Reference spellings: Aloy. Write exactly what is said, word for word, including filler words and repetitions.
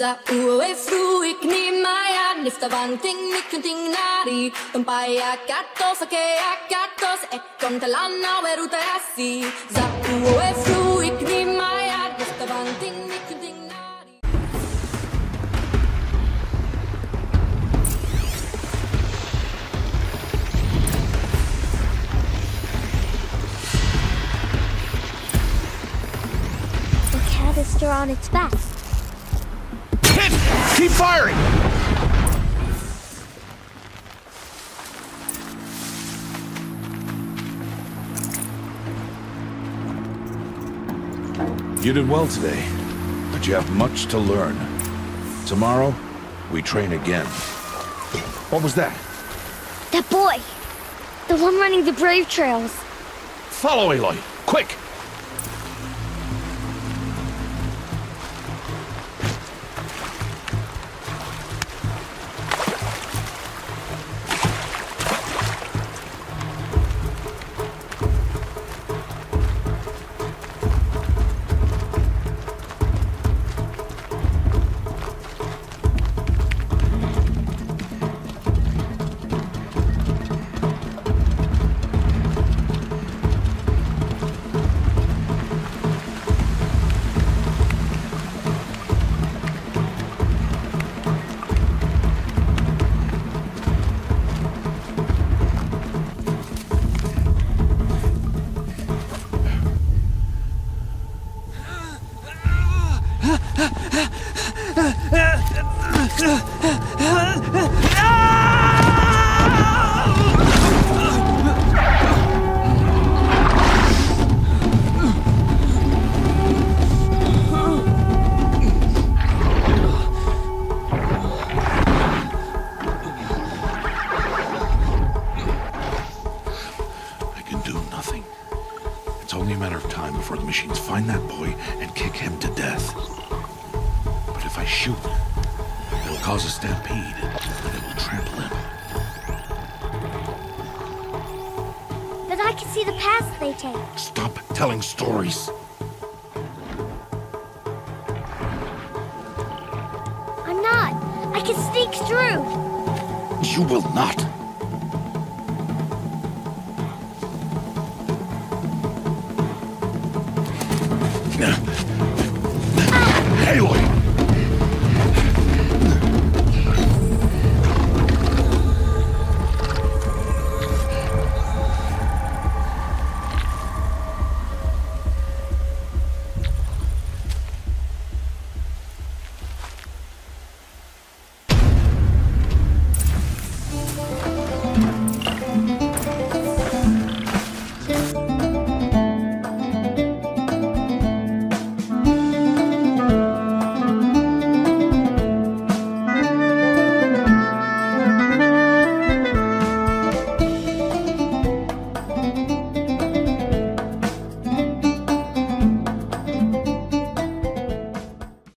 Za uwe fruik ni maya niftavanting nikunting nari umpaya katos akea katos ekon talana werutasi za uwe fruik ni maya niftavanting nikunting nari. The canister on its back. Keep firing! You did well today, but you have much to learn. Tomorrow, we train again. What was that? That boy! The one running the brave trails. Follow Aloy, quick! Stop telling stories. I'm not. I can sneak through. You will not.